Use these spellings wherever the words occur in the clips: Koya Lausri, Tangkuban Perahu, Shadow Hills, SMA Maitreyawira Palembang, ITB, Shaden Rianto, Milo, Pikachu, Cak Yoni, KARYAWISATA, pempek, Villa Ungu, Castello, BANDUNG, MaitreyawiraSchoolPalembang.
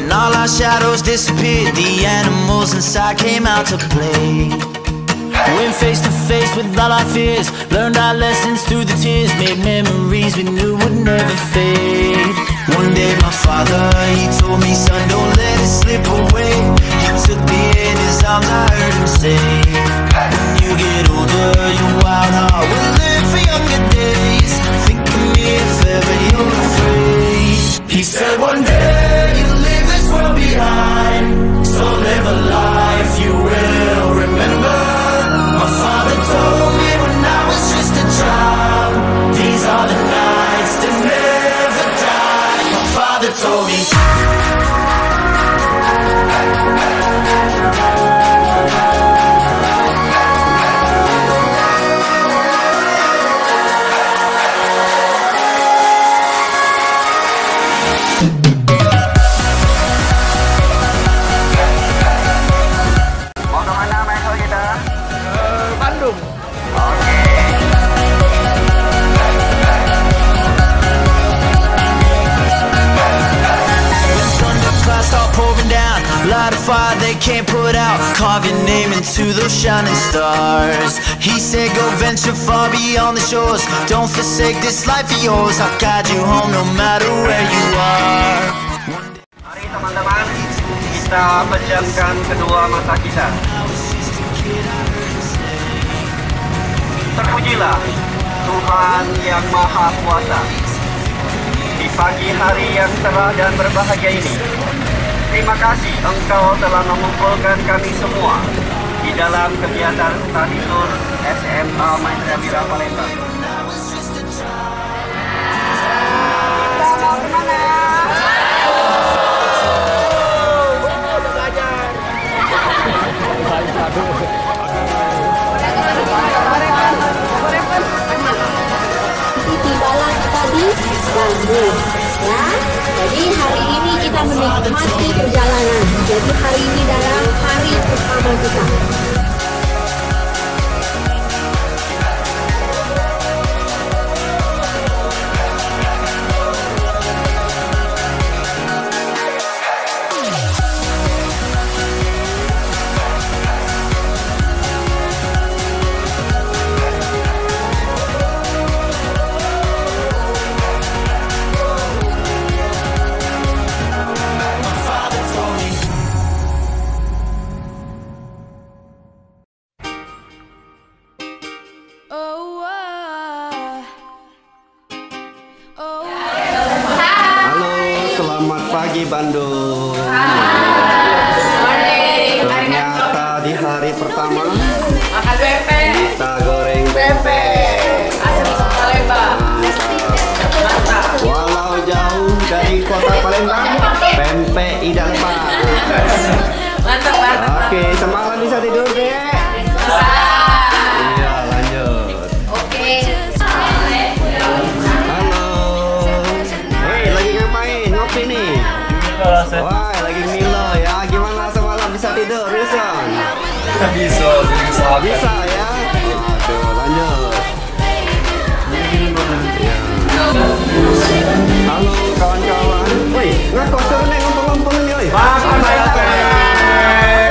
When all our shadows disappeared, the animals inside came out to play. Went face to face with all our fears, learned our lessons through the tears, made memories we knew would never fade. One day my father, he told me, son, don't let it slip away. He took me in his arms, I heard him say, when you get older, your wild heart will live for younger days. Think of me if ever you're afraid. He said one day you'll leave this world behind, so live a life you will remember. My father told me when I was just a child, these are the nights that never die. My father told me. Mau kemana, Michael, kita? Bandung. Oke. Light a fire they can't put out, carve your name into those shining stars. He said go venture far beyond the shores, don't forsake this life of yours, I'll guide you home no matter where you are. Mari teman-teman, kita pejamkan kedua mata kita. Terpujilah Tuhan yang Maha Kuasa. Di pagi hari yang cerah dan berbahagia ini, terima kasih Engkau telah mengumpulkan kami semua di dalam kegiatan Study Tour SMA Maitreyawira Palembang. Kita mau kemana? Udah belajar. Tibalah kita di Bandung. Ya, jadi hari ini kita menikmati perjalanan. Jadi hari ini dalam hari pertama kita. Bandung. Ternyata di hari pertama makan bebek, kita goreng bebek asli Palembang. Walau jauh dari kota Palembang, pempek idang pak. Mantap, mantap. Oke, semalam bisa tidur deh. Iya, lanjut. Oke. Halo. Hei, lagi ngapain? Ngopi nih. Wah, lagi Milo ya. Gimana semalam bisa tidur, Wilson? Bisa ya. Aduh, lanjut. Halo kawan-kawan. Woi, ngakos seru nih ngumpul-ngumpul nih, woi. Makan pempek.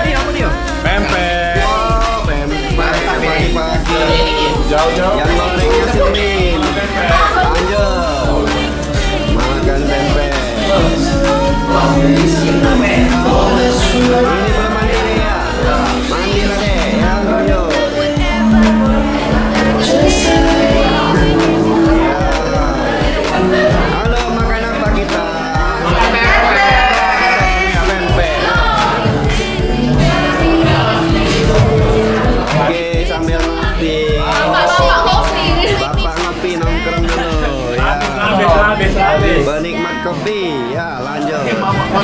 Ini apa dia? Pempek. Oh, pempek pagi-pagi. Jauh-jauh. Yang gorengnya sini. Lanjut. Makan pempek. Ini belum mandi nih ya? Mandi lah deh, ya lanjut. Halo, makan apa kita? Makan pempek. Oke, sambil ngopi. Bapak ngopi nongkrong dulu ya. Bernikmat kopi ya. Oh,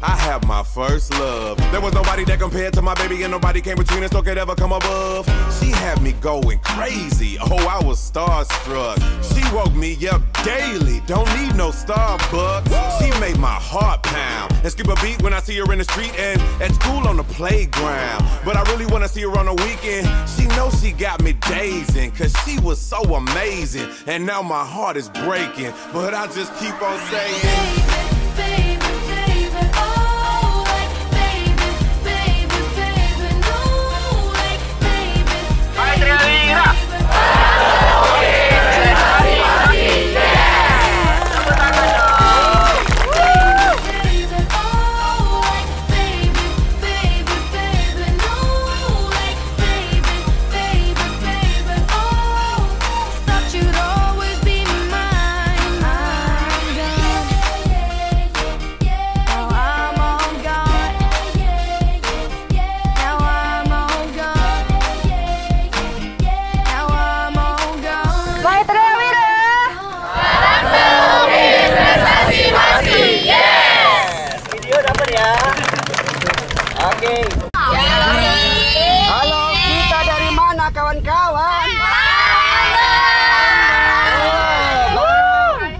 I have my first love. There was nobody that compared to my baby, and nobody came between us, so could ever come above. She had me going crazy, oh, I was starstruck. She woke me up daily, don't need no Starbucks. She made my heart pound and skip a beat when I see her in the street and at school on the playground. But I really wanna see her on the weekend. She knows she got me dazing, cause she was so amazing. And now my heart is breaking, but I just keep on saying, baby, baby, baby, oh.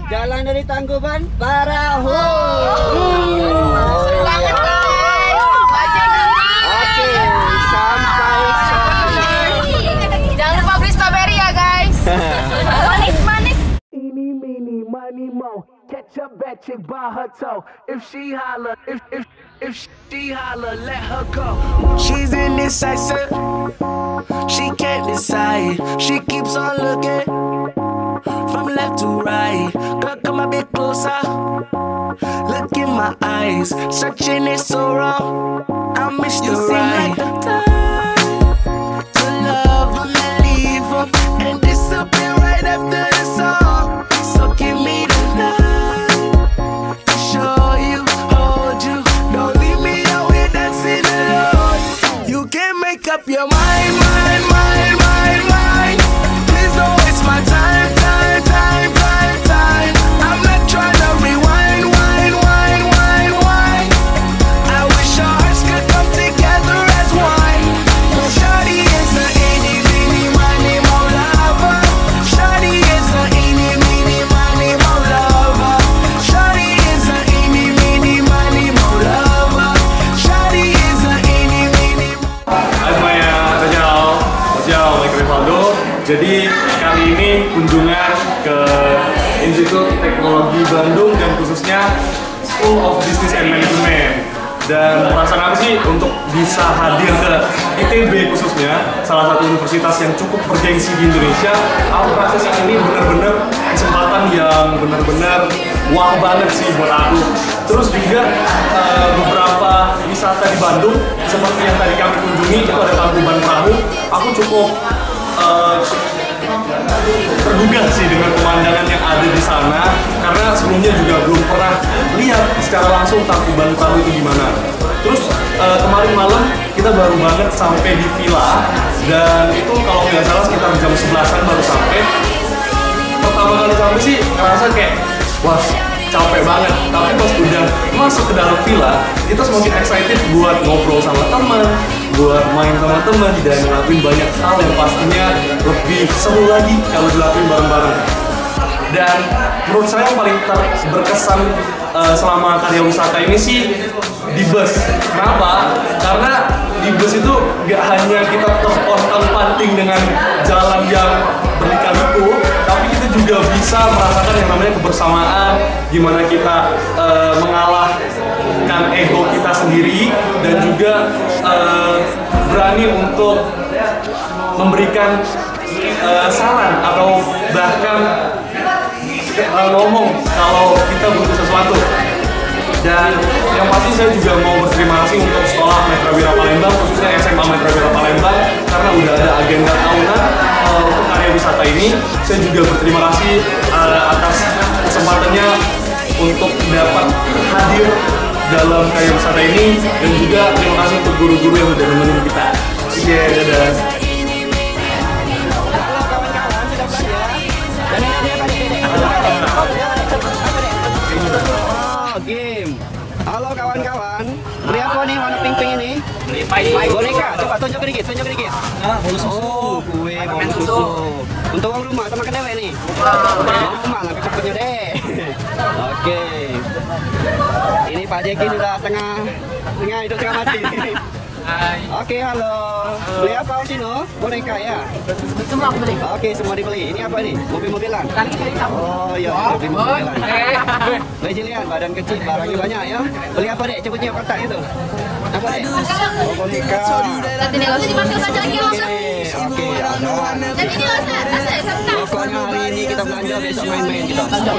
Jalan dari Tangkuban Perahu. Oke, sampai jangan lupa beli strawberry ya guys. Manis-manis. Ini mini money mo. Catch a bitch by her toe. If she holler, if she holler, let her go. She's indecisive. She can't decide. She keeps on looking from left to right. Girl, come a bit closer. Look in my eyes. Searching is so wrong. I miss you. Seem like the time to love and leave her and disappear right after the song. So give me the night to show you, hold you. Don't leave me out here dancing alone. You can't make up your mind, mind, mind, mind, mind. Please don't waste my time. Jadi kali ini kunjungan ke Institut Teknologi Bandung dan khususnya School of Business and Management. Dan perasaan aku sih untuk bisa hadir ke ITB khususnya, salah satu universitas yang cukup bergengsi di Indonesia. Aku rasa sih ini benar-benar kesempatan yang benar-benar wah banget sih buat aku. Terus juga beberapa wisata di Bandung seperti yang tadi kami kunjungi itu ada Tangkuban Perahu. Aku cukup tergugah sih dengan pemandangan yang ada di sana, karena sebelumnya juga belum pernah lihat secara langsung Tangkuban Perahu itu gimana. Terus kemarin malam kita baru banget sampai di villa, dan itu kalau nggak salah sekitar jam 11-an baru sampai. Pertama kali sampai sih ngerasa kayak wah capek banget, tapi pas udah masuk ke dalam villa kita semakin excited buat ngobrol sama teman, buat main sama teman, dan ngelakuin banyak hal yang pastinya lebih seru lagi kalau dilakuin bareng-bareng. Dan menurut saya yang paling berkesan selama karya wisata ini sih di bus. Kenapa? Karena di bus itu nggak hanya kita terpanting dengan jalan yang berliku-liku, tapi kita juga bisa merasakan yang namanya kebersamaan, gimana kita mengalahkan ego kita sendiri, dan juga berani untuk memberikan saran atau bahkan ngomong kalau kita butuh sesuatu. Dan yang pasti saya juga mau berterima kasih untuk sekolah Maitreyawira Palembang, khususnya SMA Maitreyawira Palembang, karena udah ada agenda tahunan untuk karya wisata ini. Saya juga berterima kasih atas kesempatannya untuk dapat hadir dalam karya wisata ini, dan juga terima kasih untuk guru-guru yang udah nemenin kita. Oke, dadah. Halo kawan-kawan. Indonesia. Coba tunjuk dikit, tunjuk dikit. Nah, bolu susu. Oh, kue bolu susu. Untuk orang rumah sama kedewek nih. Rumah lah kecepatnya deh. Oke. Ini Pak Jeki sudah tengah hidup tengah mati. Hai. Oke, halo. Beli apa Osino? Boneka ya? Semua aku beli. Oke, semua dibeli. Ini apa nih? Mobil-mobilan? Oh iya, mobil-mobilan. Beli jilian, badan kecil, barangnya banyak ya. Beli apa dek? Cepetnya kotak itu. Apa dek? Oh, boneka. Oke, ada. Pokoknya hari ini kita belanja, besok main-main kita. Lampu.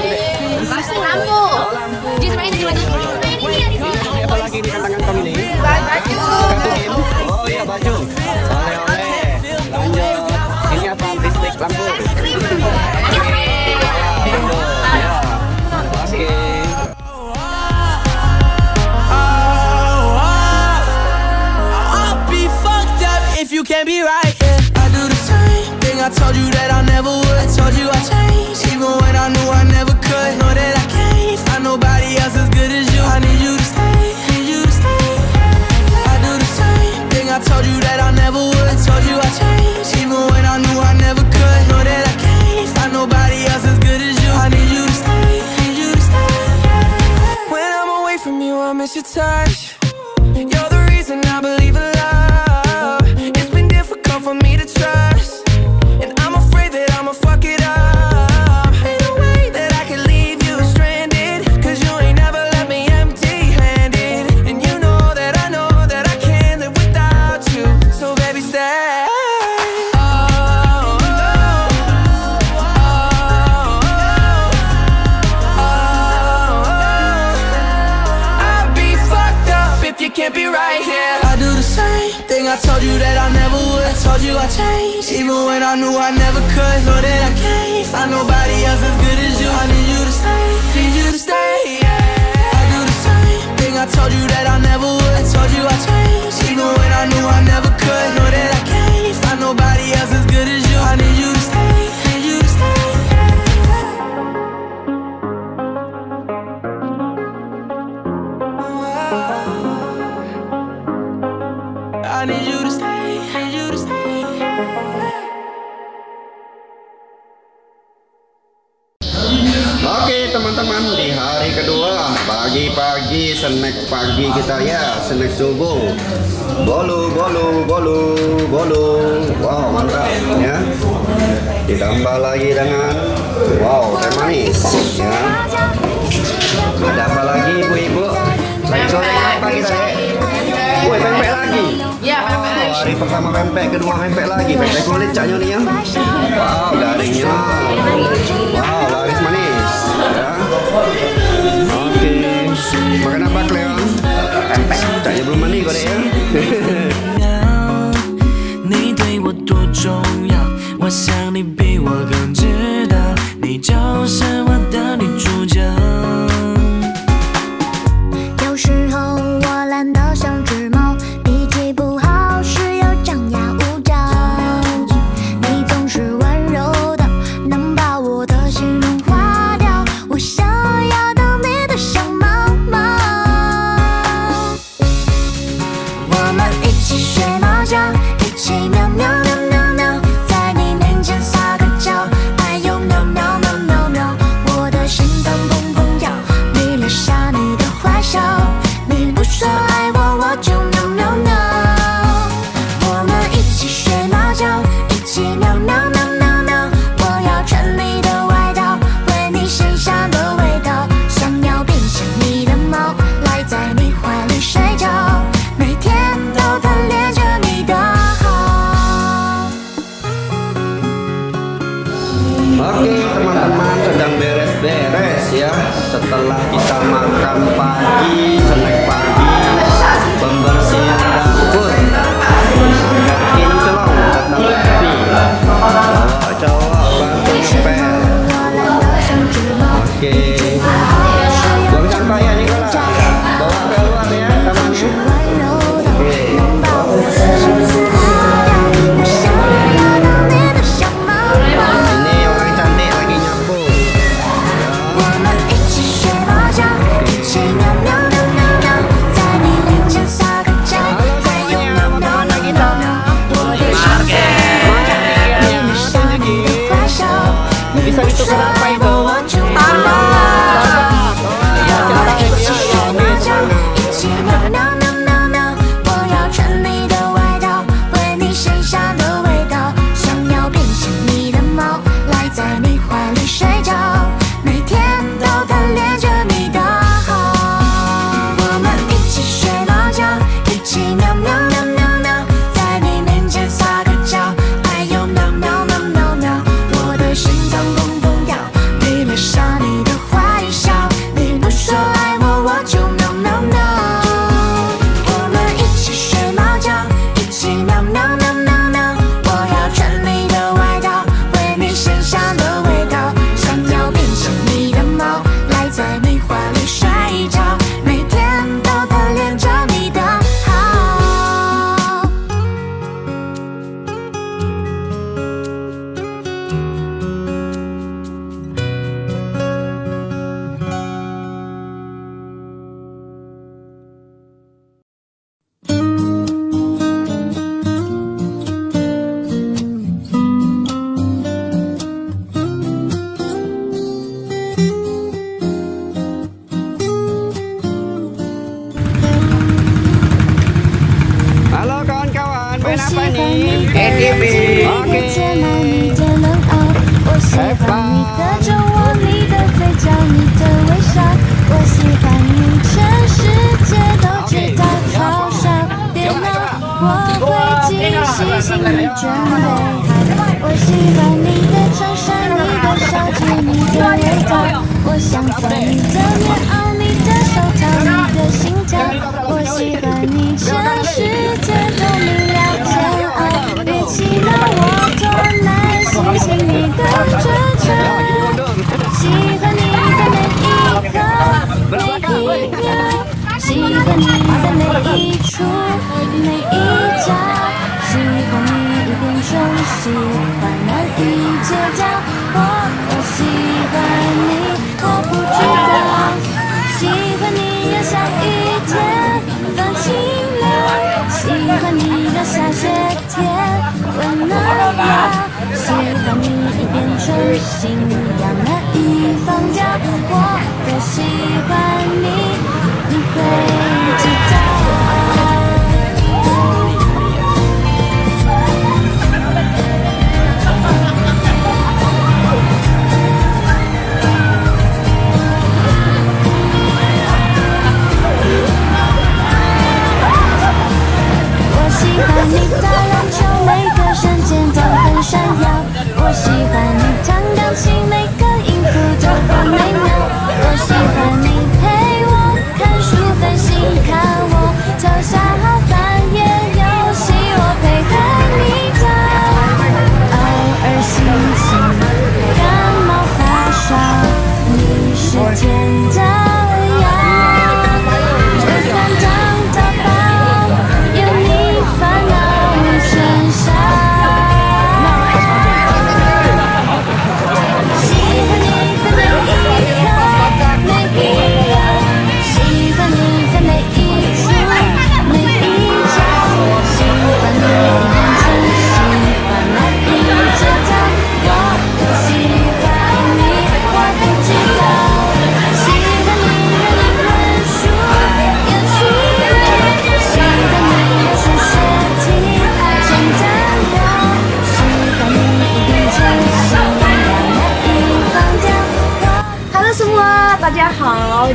Jadi semuanya jadi banyak ini. Apa lagi di tangan kami nih? Oh iya baju. Oleh-oleh. Lanjut. Ini apa? Listrik lampu. I'll be fucked up if you can't be right. I do the same thing I told you that I never would. I told you I'd change even when I knew I never could. Know that I can't find nobody else as good as you. I need you to stay. I told you that I never would. I told you I'd change even when I knew I never could. Know that I can't find nobody else as good as you. I need you to stay, need you to stay. When I'm away from you, I miss your touch. You're the reason I believe in love. It's been difficult for me to trust, and I'm afraid that I'ma fuck it up. Ain't no way that I can leave you stranded, cause you ain't never left me empty-handed. And you know that I can't live with you, so baby stay. Oh, oh, I'd be fucked up if you can't be right here. I do the same thing I told you that I never would. I told you I'd change even when I knew I never could. Know that I can't find nobody else as good as you. I need you to stay, need you to stay. I told you that I never would. I told you I'd change even when I knew I never could. Know that I can't find nobody else as good as you. I need you to stay, need you to stay. I need you to stay, need you to stay. Oke teman-teman, di hari kedua pagi-pagi, snack pagi kita ya, snack subuh. Bolu. Wow, mantap ya. Ditambah lagi dengan wow, teh manis ya. Ada apa lagi ibu-ibu? Sore apa kita ya? Woi, pempek lagi. Iya, pempek lagi. Hari pertama pempek, kedua pempek lagi. Pempek kulit Cak Yoni ya. Wow, garingnya. Wow, laris manis ya. Makan apa Cleon? Pempek. Caknya belum mandi kok deh ya. Setelah kita makan pagi, snack pagi, pembersihan dapur, makin celong tetap happy. Cowok-cowok bantu spel. Oke, buang sampah ya Nikola, bawa keluar ya tamannya.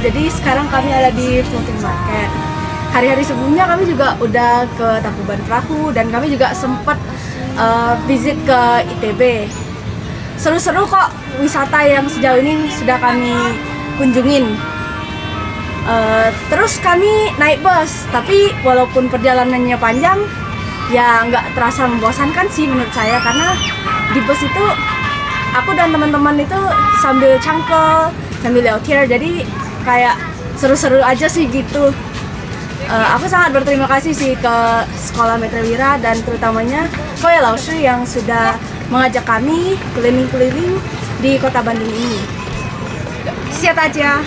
Jadi sekarang kami ada di floating market. Hari-hari sebelumnya kami juga udah ke Tangkuban Perahu dan kami juga sempat visit ke ITB. Seru-seru kok wisata yang sejauh ini sudah kami kunjungin. Terus kami naik bus, tapi walaupun perjalanannya panjang, ya nggak terasa membosankan sih menurut saya, karena di bus itu aku dan teman-teman itu sambil cangkel, sambil leotir, jadi kayak seru-seru aja sih gitu. Aku sangat berterima kasih sih ke Sekolah Maitreyawira dan terutamanya Koya Lausri yang sudah mengajak kami keliling-keliling di kota Bandung ini. Siap aja.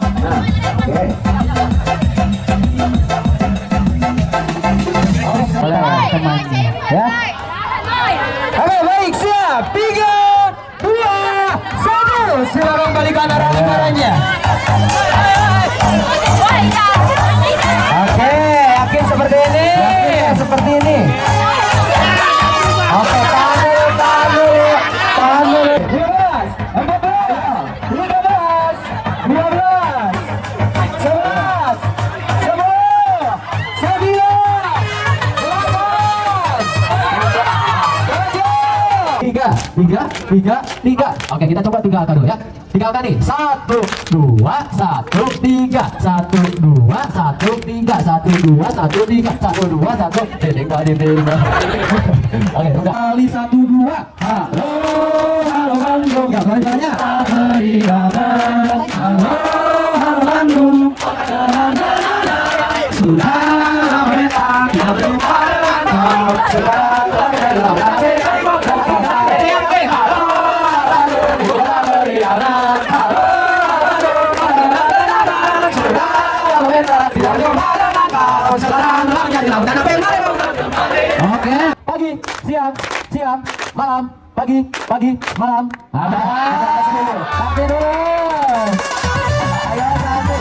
Nah, oke. Oleh teman. Ya. Oke, baik, siap. 3, 2, 1. Silakan balikan arah-arahnya. Oke, yakin seperti ini. Yakin seperti ini. Oke, tahu. 3. Oke, kita coba 3 angka dulu ya. 3 angka nih. 1, 2, 1, 3, 1, 2, 1, 3, 1, 2, 1, 3, 1, 2, 1, 3, 1, 2, 1. Dedeng. Oke, udah. Kali 1, 2. Halo, halo Bandung. Enggak banyak. Halo, halo Bandung. Sudah berita kita berpalan. Sudah berita. Oke, pagi, siang, siang, malam, pagi, malam. Sampai dulu. Ayo sampai.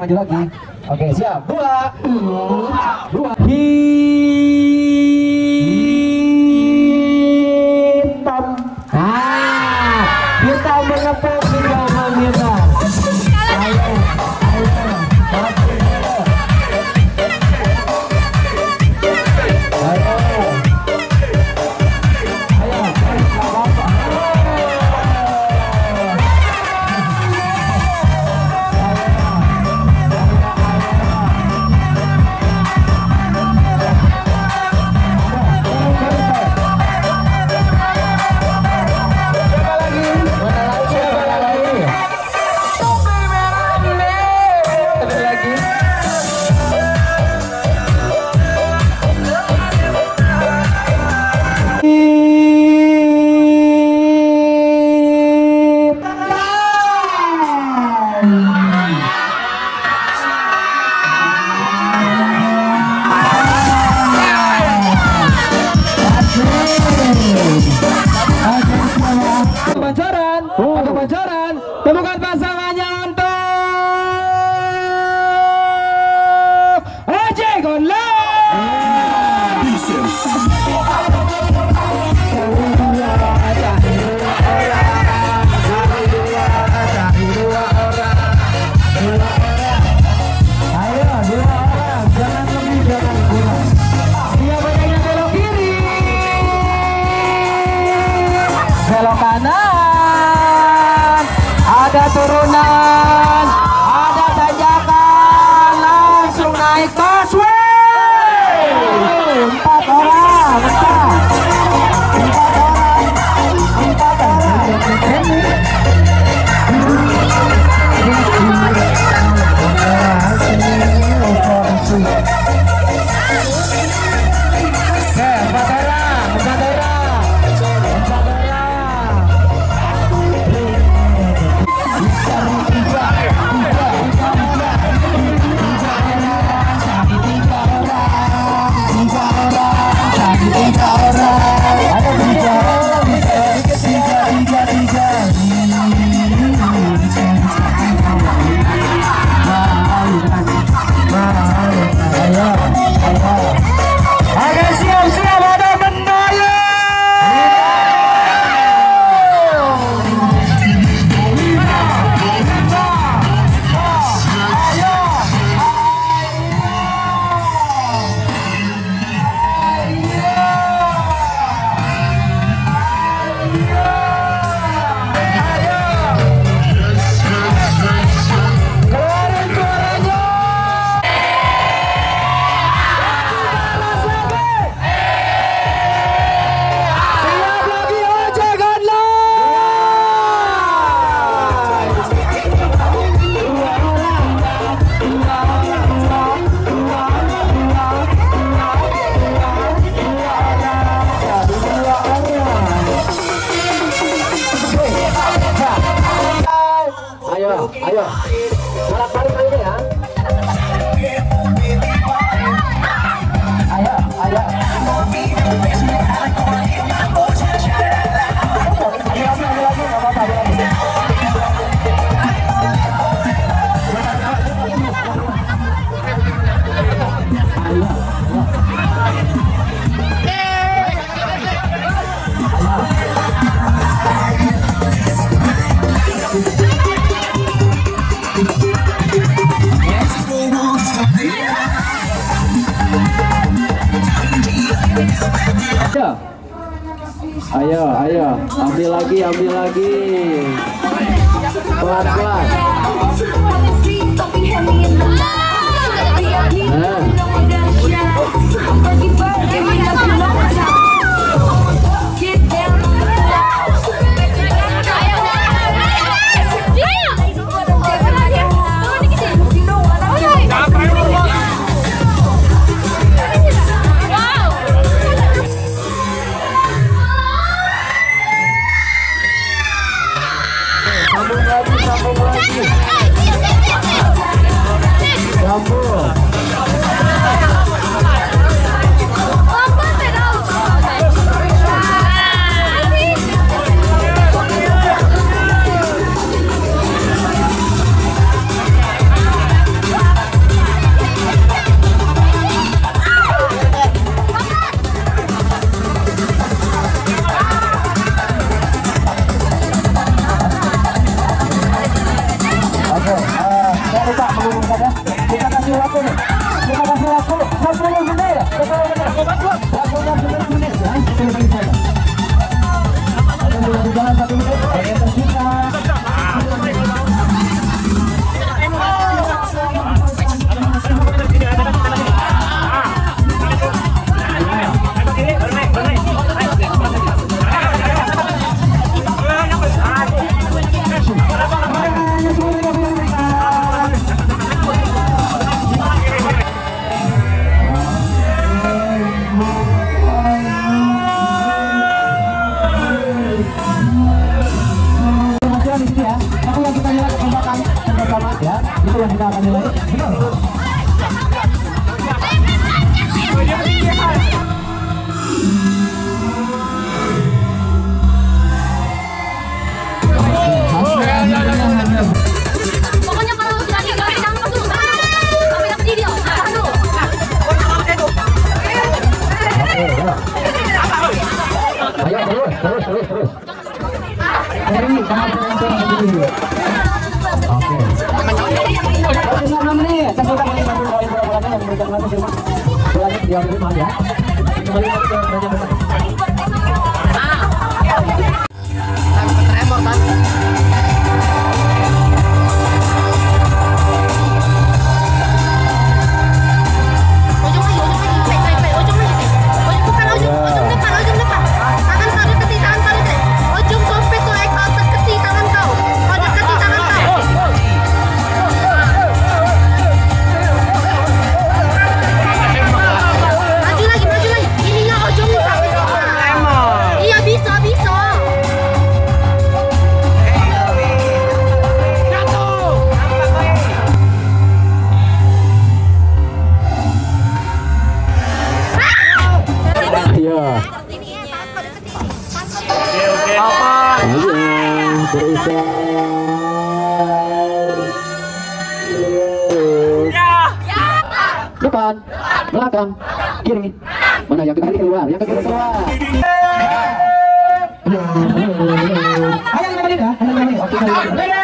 Maju lagi. Oke, siap. 2. Hitam. Ah, kita menepuk hingga menghitam. Jangan lebih turunan, ada tanjakan, langsung naik busway. Ayo, bolak-balik kali ini ya. Ayo, ayo. Ayo, ayo, ambil lagi, pelan-pelan. Yang Depan, belakang, kiri, mana yang ke kiri keluar, yang ke kiri keluar. Ayo lima menit ya, ayo.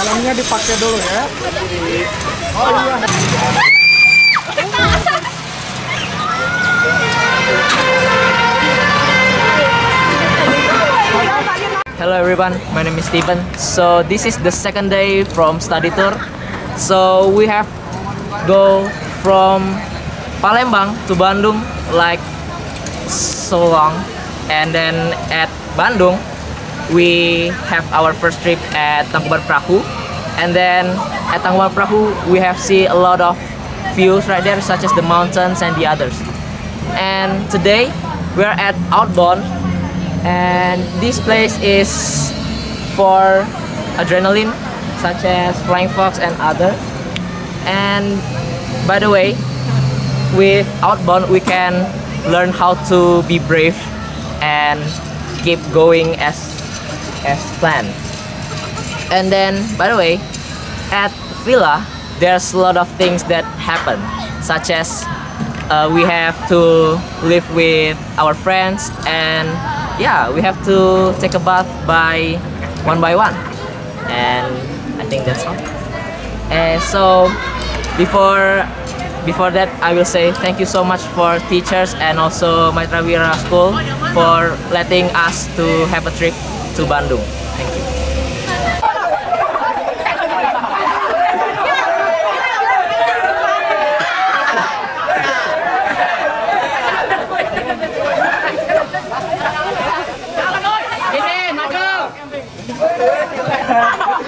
Helmnya dipakai dulu ya. Oh iya. Hello everyone, my name is Steven. So this is the second day from study tour. So we have go from Palembang to Bandung like so long, and then at Bandung we have our first trip at Tangkuban Perahu, And then at Tangkuban Perahu, we have seen a lot of views right there, such as the mountains and the others. And today we are at Outbound, and this place is for adrenaline, such as Flying Fox and other. And by the way, with Outbound we can learn how to be brave and keep going as planned. And then by the way, at Villa there's a lot of things that happen, such as we have to live with our friends, and yeah, we have to take a bath by one, and I think that's all. So before that, I will say thank you so much for teachers and also Maitreyawira School for letting us to have a trip to Bandung. Thank you.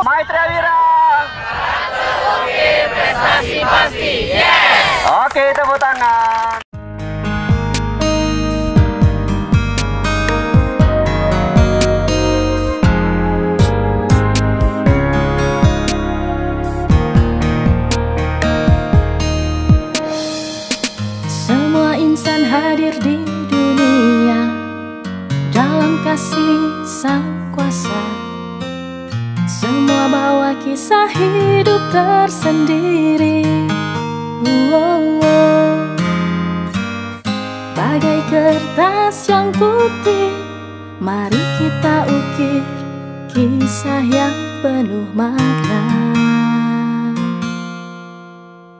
Maitreyawira, prestasi pasti, yes. Oke, tepuk tangan. Semua insan hadir di dunia dalam kasih Sang Kuasa. Semua bawa kisah hidup tersendiri. Bagai kertas yang putih, mari kita ukir kisah yang penuh makna.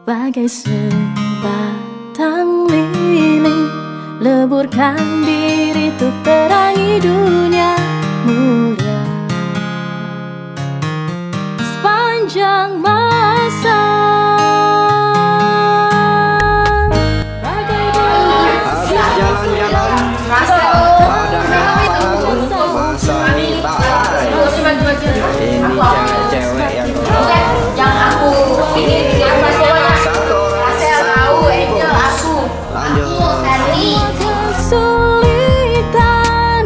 Bagai sebatang lilin, leburkan diri untuk terangi dunia mulia. Sepanjang masa, bagai jalan-jalan rasa pada kamu masa ini cewek yang aku ini satu rasa tahu angel aku lanjut. Kesulitan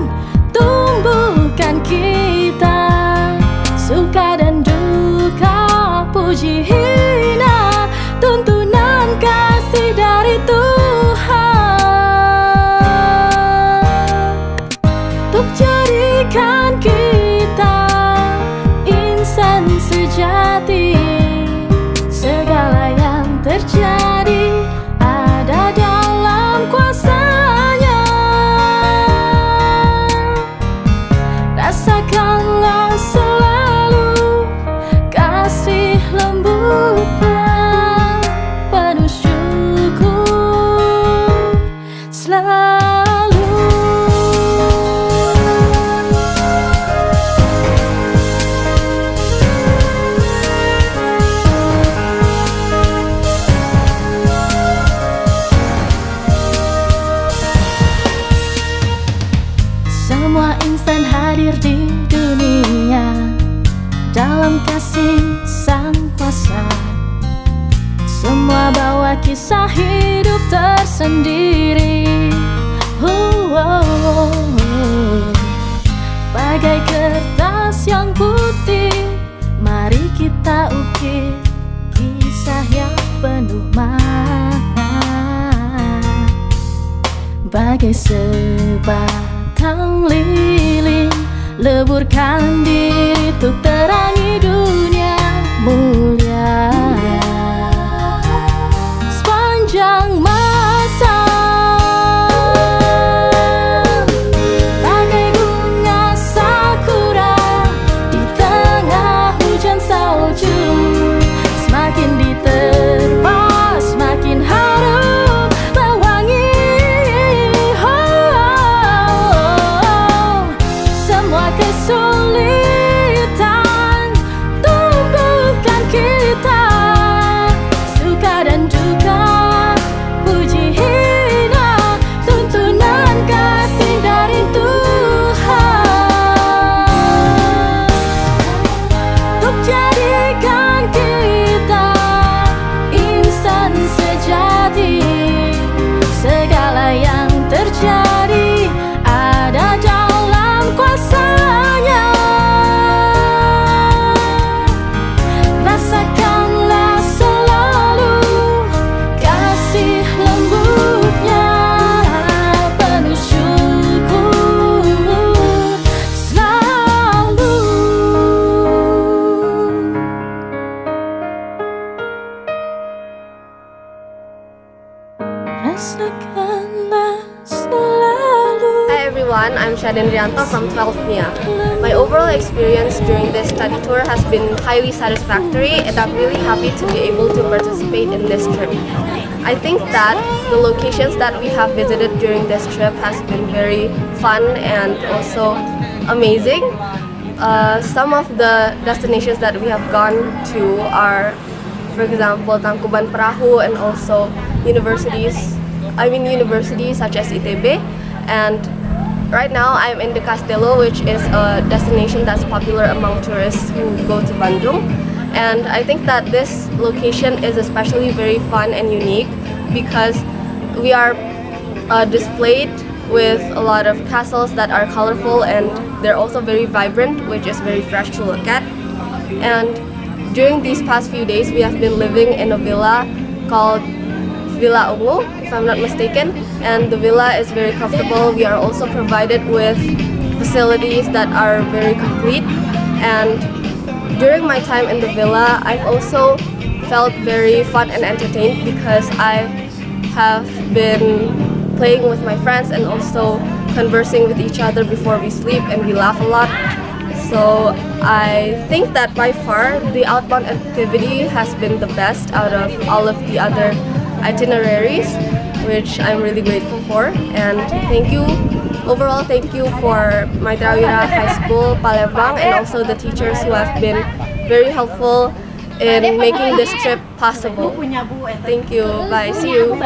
tumbuhkan kita, suka dan puji hina, tuntunan kasih dari Tuhan untuk jadikan kita insan sejati. Segala yang terjadi ada dalam kuasanya. Rasakanlah selalu kasih lembutnya, penuh syukur selalu. Semua insan hadir di dunia dalam kasih Sang Kuasa. Semua bawa kisah hidup tersendiri. Bagai kertas yang putih, mari kita ukir kisah yang penuh makna. Bagai sebatang lilin, leburkan diri untuk terangi dunia mulia. Sepanjang malam. Hi everyone, I'm Shaden Rianto from 12th MIA. My overall experience during this study tour has been highly satisfactory, and I'm really happy to be able to participate in this trip. I think that the locations that we have visited during this trip has been very fun and also amazing. Some of the destinations that we have gone to are, for example, Tangkuban Perahu and also universities such as ITB. And right now I'm in the Castello, which is a destination that's popular among tourists who go to Bandung. And I think that this location is especially very fun and unique because we are displayed with a lot of castles that are colorful, and they're also very vibrant, which is very fresh to look at. And during these past few days, we have been living in a villa called Villa Ungu, if I'm not mistaken, and the villa is very comfortable. We are also provided with facilities that are very complete, and during my time in the villa, I've also felt very fun and entertained because I have been playing with my friends and also conversing with each other before we sleep, and we laugh a lot. So I think that by far the outbound activity has been the best out of all of the other itineraries, which I'm really grateful for. And thank you, overall thank you for Maitreyawira High School Palembang and also the teachers who have been very helpful in making this trip possible. Thank you, bye, see you.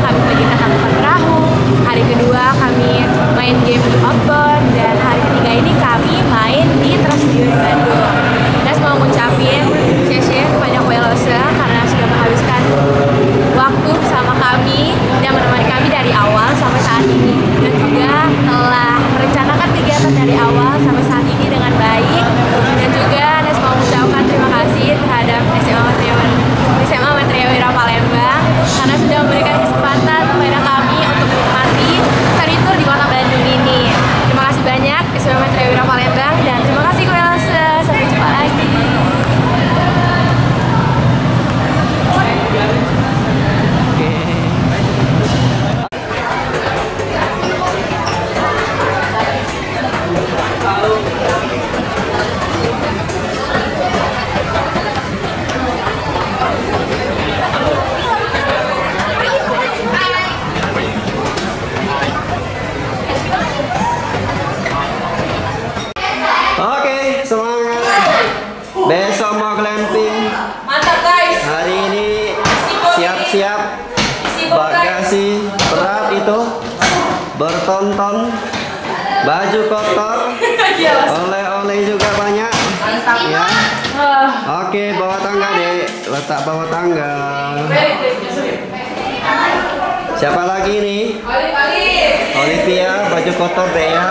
kami bagikan Tangkuban Perahu. Hari kedua kami main game di outdoor, dan hari ketiga ini kami main di Trastio di Bandung. Dan mau ngucapin cece kepada Koelose karena sudah menghabiskan waktu bersama kami dan menemani kami dari awal sampai saat ini, dan juga telah merencanakan kegiatan dari awal sampai saat ini dengan baik. Dan juga mau mengucapkan terima kasih terhadap SMA Maitreyawira Palembang karena sudah memberikan kesempatan kepada kami untuk menikmati seri tur di kota Bandung ini. Terima kasih banyak SMA Maitreyawira Palembang, dan terima kasih Koelose. Besok mau glamping. Mantap guys. Hari ini siap-siap bagasi berat itu, bertonton, baju kotor, oleh-oleh juga banyak. Ya. Oke, bawa tangga deh, letak bawah tangga. Siapa lagi nih? Olivia, baju kotor deh ya.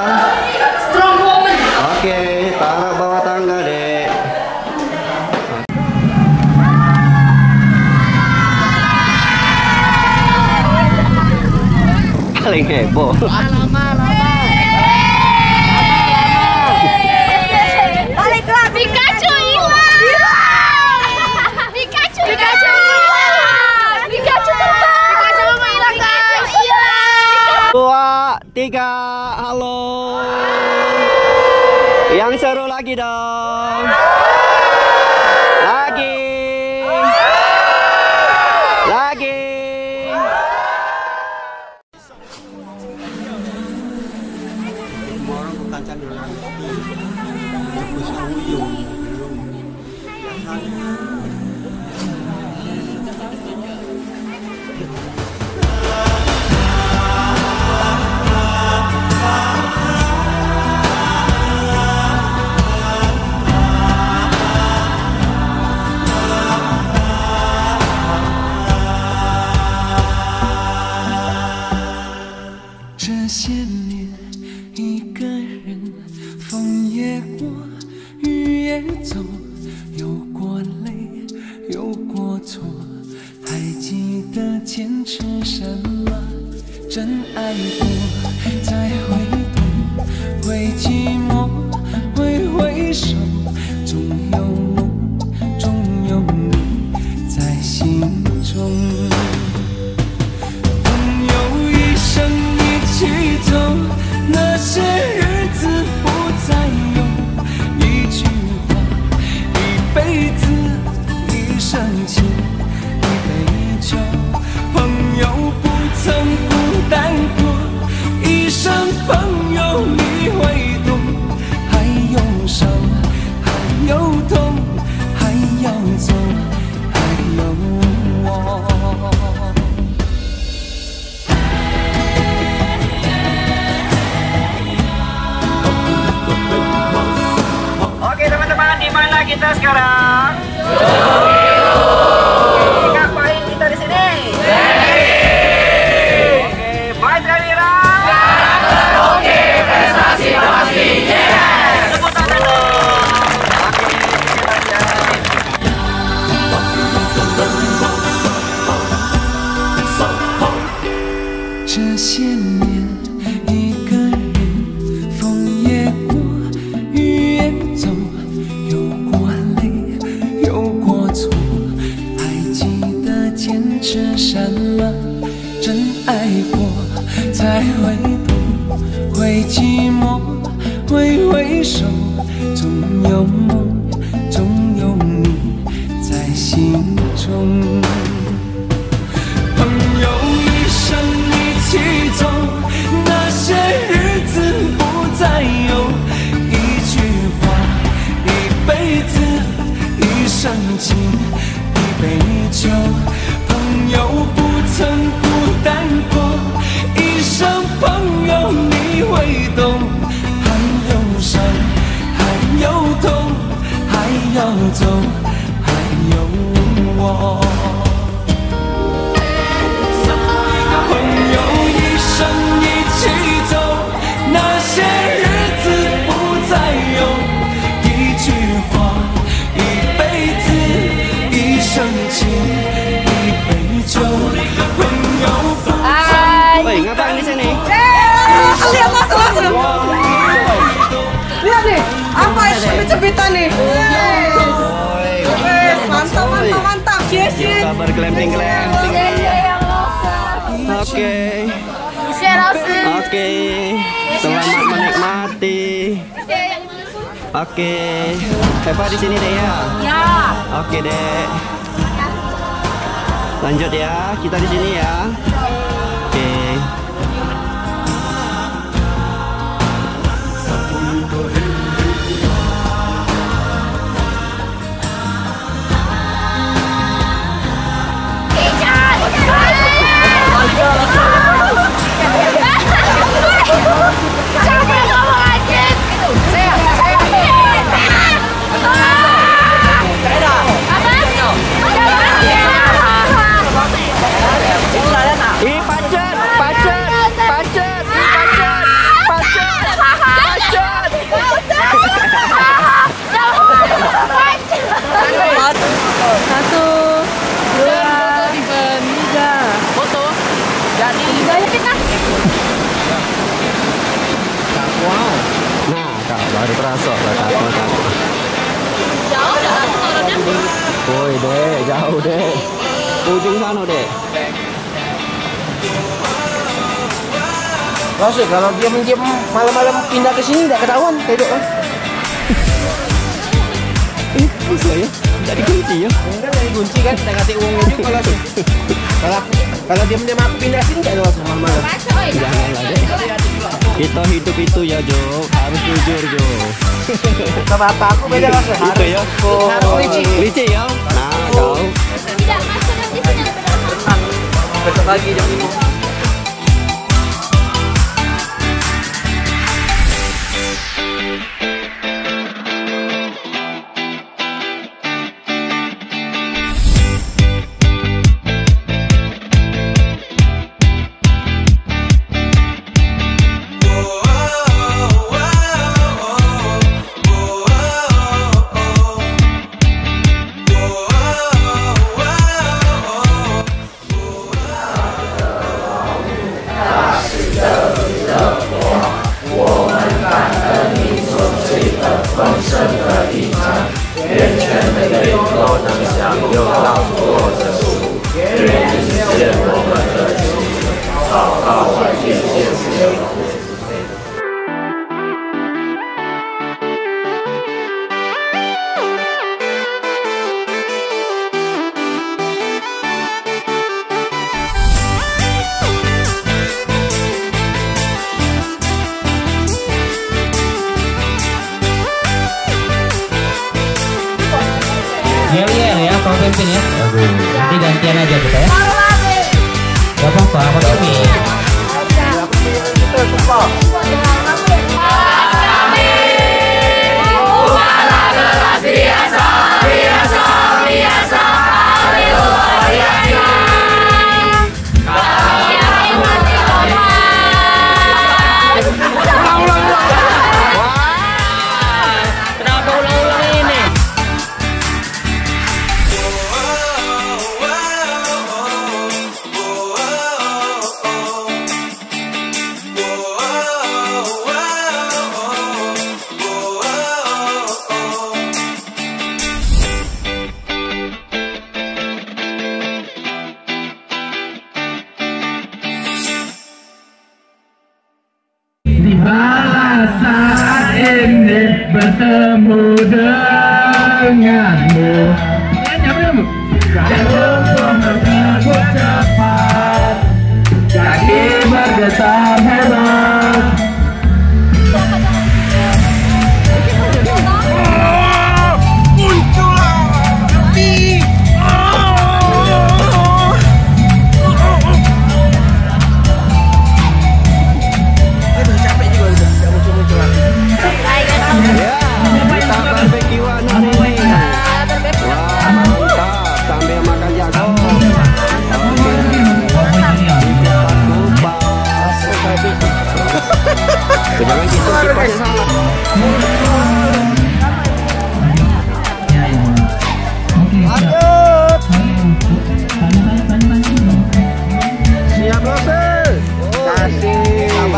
Strong woman. Oke, taruh bawah tangga deh. Paling heboh. Lama. Pikachu hilang. Pikachu terbang. Pikachu mau hilang guys. 2, 3, halo. Yang seru lagi dong. Lagi. Kita sekarang ngapain kita di sini? Oke, Maitreyawira karaoke prestasi pasti. Tepuk tangan dong.朋友不曾孤单。挥动，还有伤，还有痛，还有走，还有我。朋友一生一起走，那些日子不再有。一句话，一辈子，一生情，一杯酒。朋友。 Woi, ngapain di sini? Lihat mas, lihat nih, apa cebit-cebitan nih? Wes, mantap, mantap, mantap. Yes. Kabar glamping. Oke. Selamat menikmati. Oke. Eva di sini deh ya. Ya. Oke deh. Lanjut ya, kita di sini ya. Baru terasa takut. Jauh turunnya. Woi deh, jauh deh. Ujung sana deh. Masih kalau dia menjem malam-malam pindah ke sini tidak ketahuan, hidup kan? Ini pusing ya, tidak dikunci ya? Enggak dikunci kan, tidak kasih uangnya juga kalau kalau dia menjem aku pindah sini tidak langsung malam-malam. Janganlah deh. Kita hidup itu ya Jo, harus jujur Jo. Sama bapakku beda mas, harus ya. Licin ya. Nah kau. Tidak mas, nanti punya beberapa. Besok lagi jam 5. Nanti gantian aja kita ya. Gak apa-apa, aku sini. Kami bukanlah kelas biasa.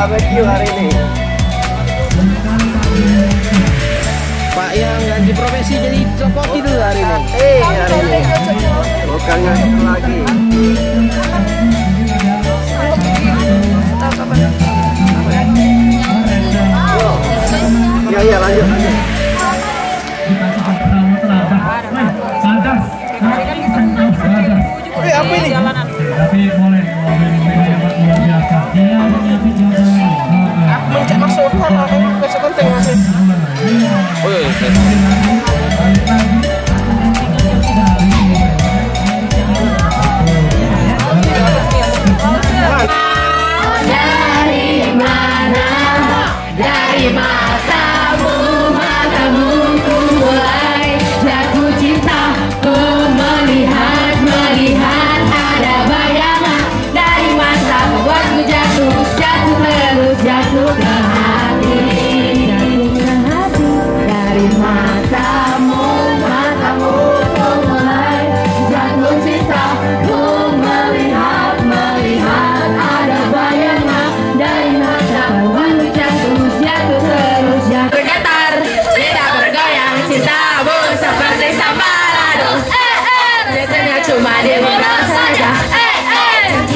barbecue hari ini. Pak yang ganti profesi jadi cokoki dulu hari ini. Hari ini bukan ngasih lagi. Iya lanjut. Apa ini? Tapi boleh luar biasa. Dia mencet masuk utara, masuk penting masih. Dari matamu, matamu ku mulai jatuh cinta, ku melihat, melihat ada bayangan dari mata buatku jatuh, jatuh terus, jatuh ke hati, jatuh ke hati dari matamu, matamu ku mulai jatuh cinta, ku melihat, melihat ada bayangan dari mata buatku jatuh. Bergetar, cinta bergoyang, cintamu seperti sambalado. Biasanya cuma dibilang saja.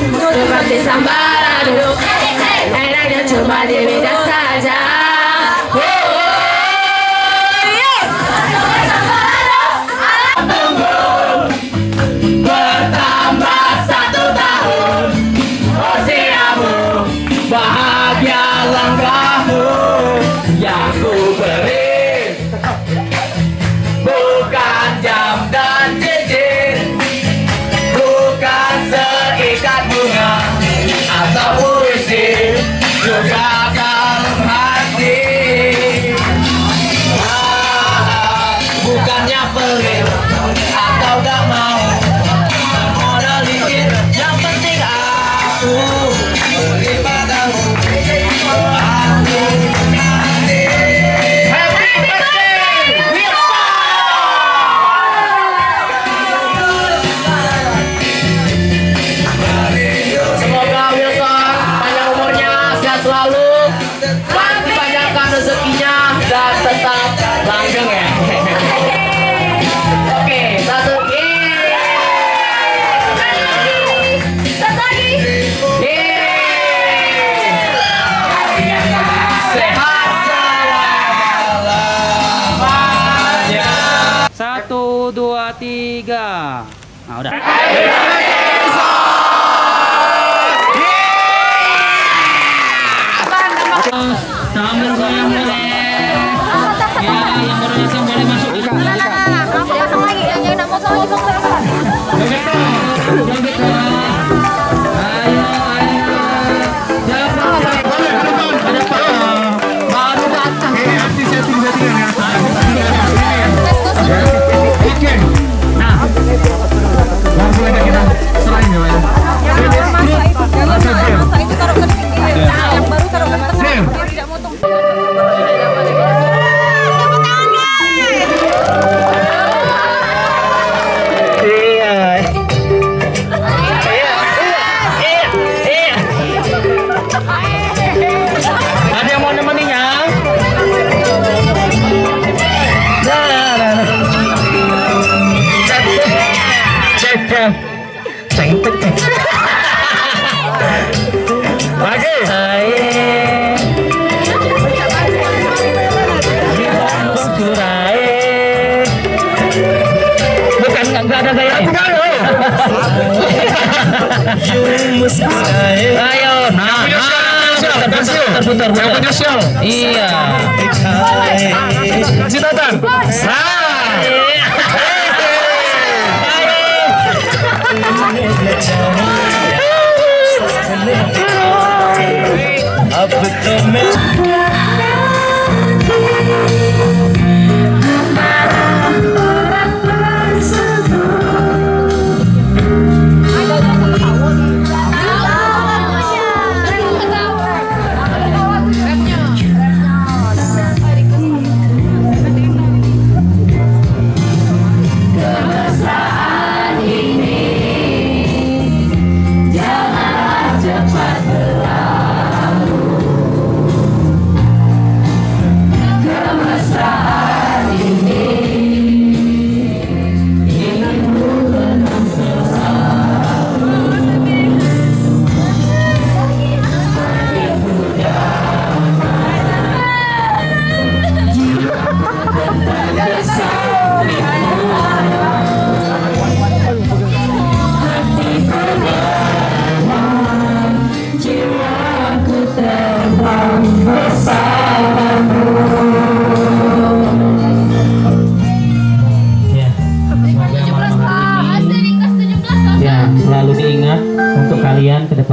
Seperti sambalado. Enaknya cuma dibilang saja. Nah, udah. Sambil saya mulai. Ya, yang baru datang boleh masuk. Langsung lagi, yang langsung lagi. Ayo, nah, terputar, iya. Kasih datang. Cepat berlalu.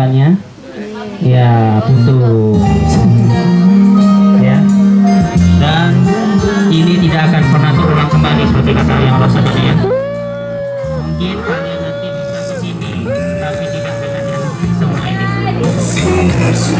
depannya? Ya, butuh. Ya. Dan ini tidak akan pernah terulang kembali seperti kata yang Allah tadi ya. Mungkin kalian nanti bisa ke sini, tapi tidak dengan semua ini. Love like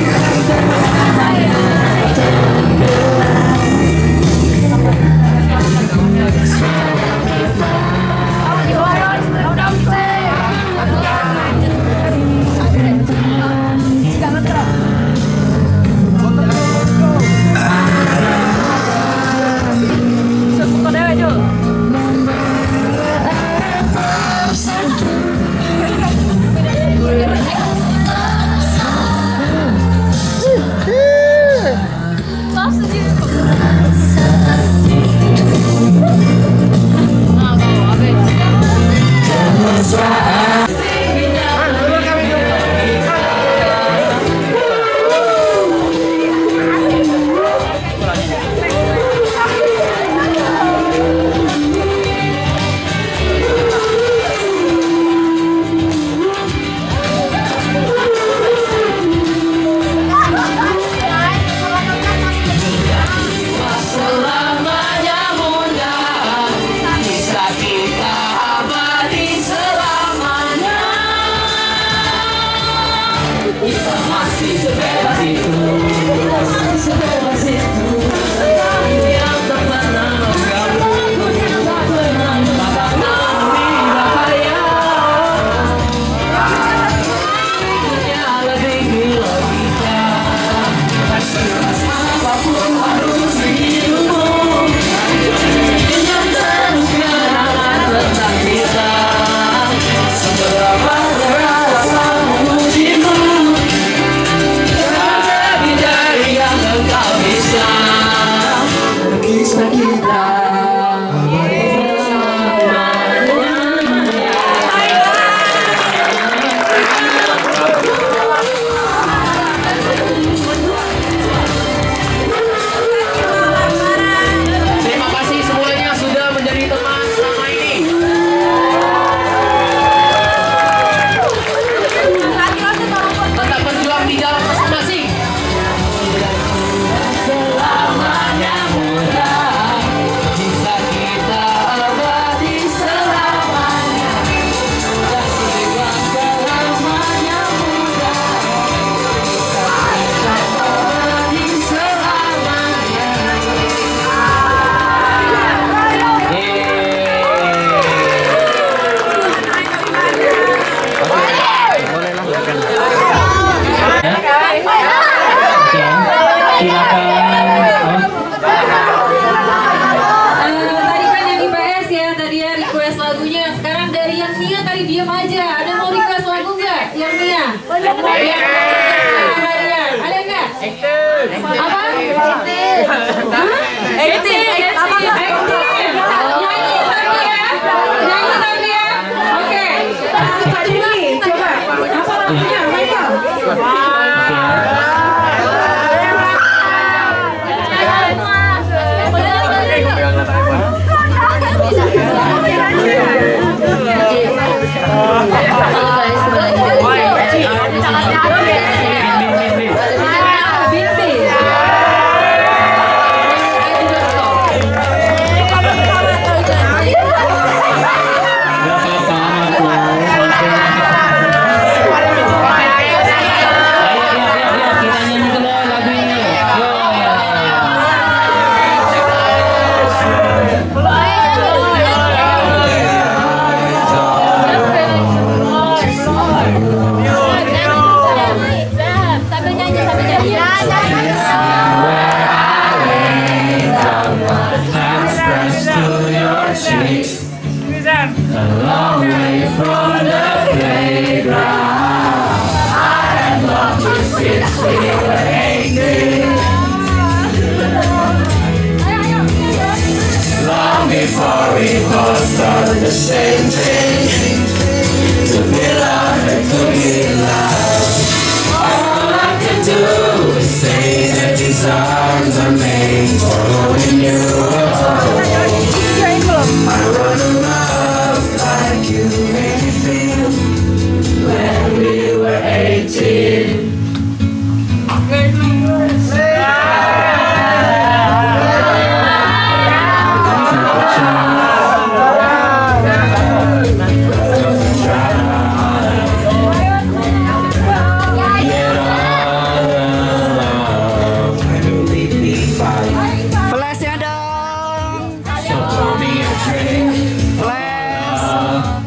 you made me feel when we were 18.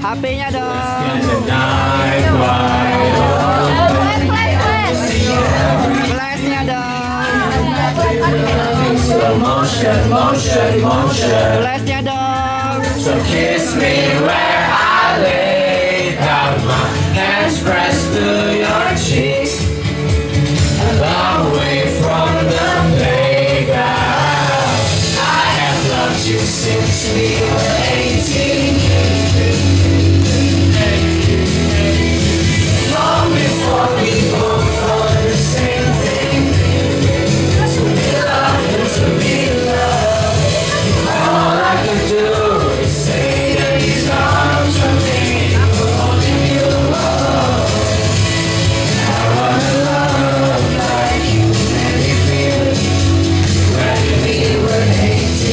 HP-nya dong. Flashnya dong. Flashnya dong. So kiss me where I lay down, my hands pressed to your cheeks, a long way from the playground. I have loved you since we were 18. Long before we both thought the same thing. To be loved is to be loved. All I can do is say that these arms are made for holding you up. I wanna love like you made me feel when we were 18.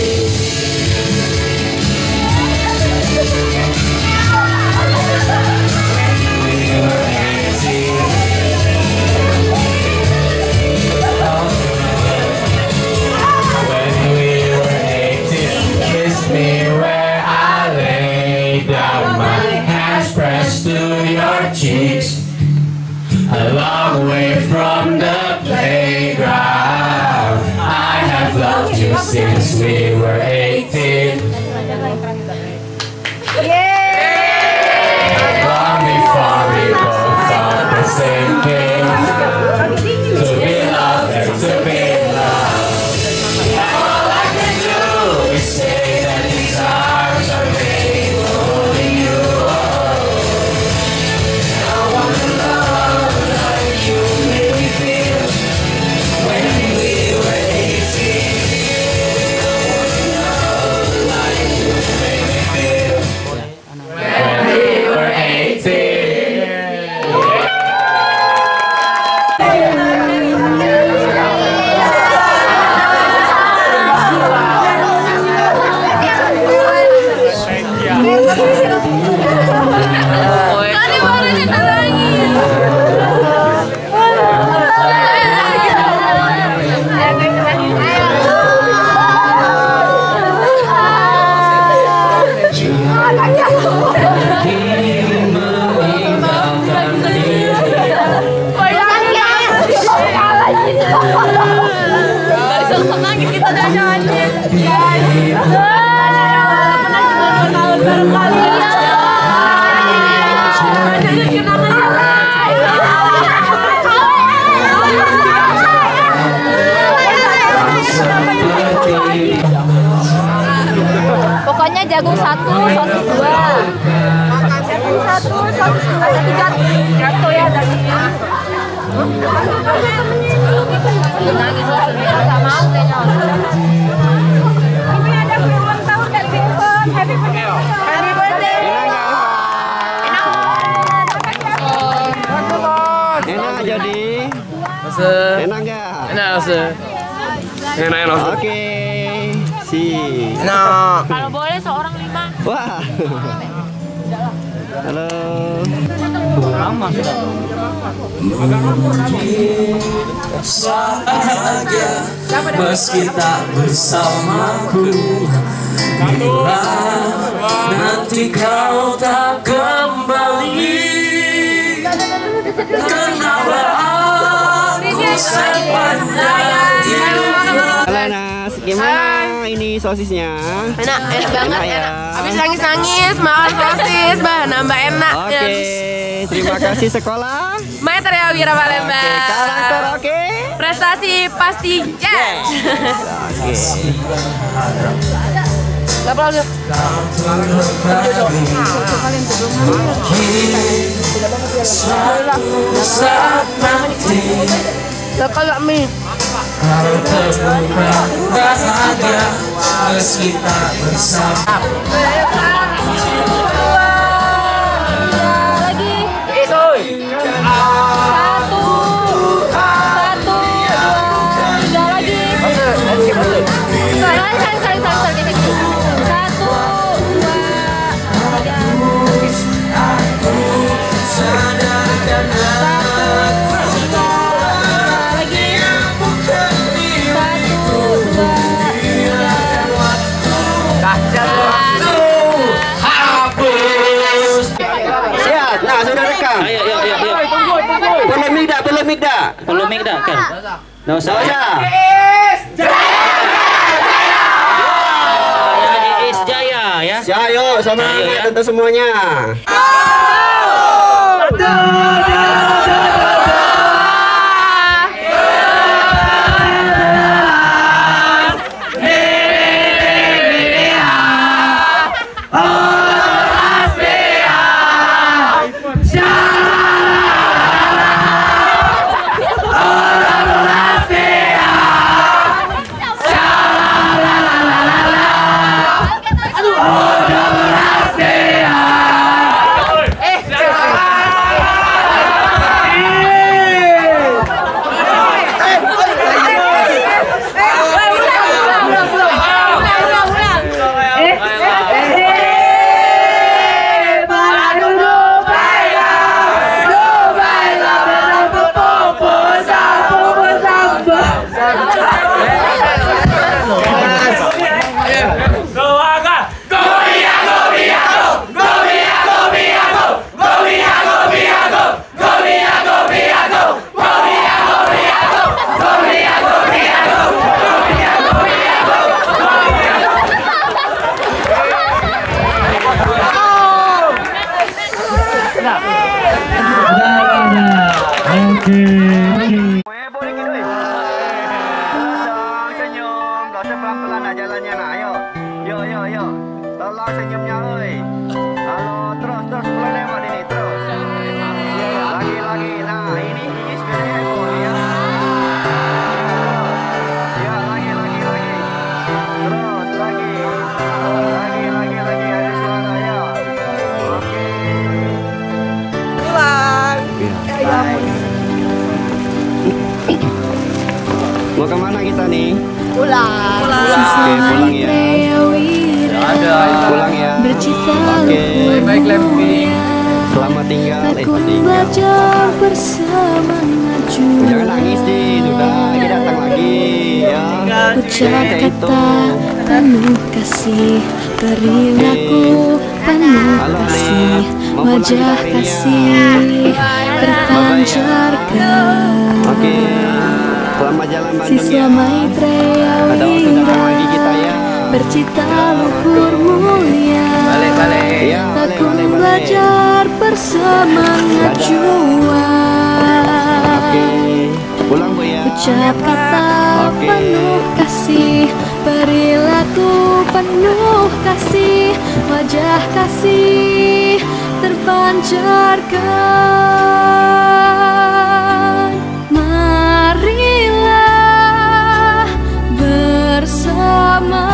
Since we were 18. Yeah. Long before we both thought the same thing. To be loved and to be loved. And all I can do is say that these arms are made for holding you up. I want to love like you made me feel when we were 18. Pokoknya jagung satu, sosis dua. Jagung satu, sosis dua, ada tiga. Jatuh ya dagingnya. Nangis lah, sebenernya gak mau kayaknya. Ini ada berulang tahun dari Bipon. Happy birthday. Happy birthday. Enak banget. Enak jadi. Enak gak? Enak langsung. Enak langsung. Oke. Si. Enak. Kalau boleh seorang 5. Wah. Halo. Lama sudah. Bahagia meski tak bersamaku. Bila nanti kau tak kembali, kenapa aku sepanjang hidup. Lenas, gimana ini sosisnya? Enak, enak banget, enak, ya. Enak. Habis nangis-nangis, makan sosis, bah, nambah enak. Oke, terima kasih sekolah Maitreyawira Palembang. Oke, karakter oke? Prestasi pasti yes. Kalau terbuka bahagia meski tak bersama. Lagi itu satu dua lagi satu dua. Castello. Belum Mikda, kan? Nggak usah. Is Jaya ya. Jayo sama tentu semuanya. Mau kemana kita nih? Pulang ya. Pulang ya. Oke, baik Levi. Selamat tinggal. Jangan nangis deh, sudah kita datang lagi ya. Ucap kata penuh kasih, perilaku penuh kasih, wajah kasih terpancarkan. Oke. Selamat jalan Bandung ya. Ada waktu datang lagi kita ya. Bercita luhur mulia. Aku belajar bersemangat juang. Pulang Bu ya. Ucap kata penuh kasih, perilaku penuh kasih, wajah kasih terpancarkan. Mari bersama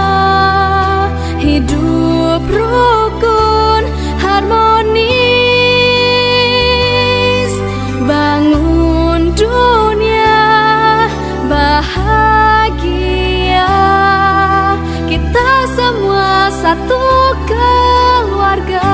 hidup rukun harmonis, bangun dunia bahagia, kita semua satu keluarga.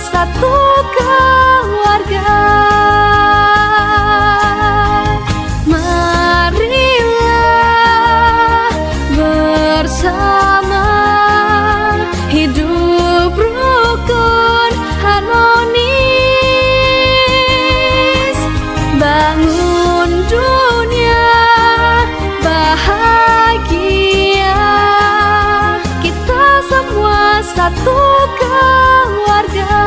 Satu keluarga. Marilah bersama hidup rukun harmonis, bangun dunia bahagia, kita semua satu keluarga.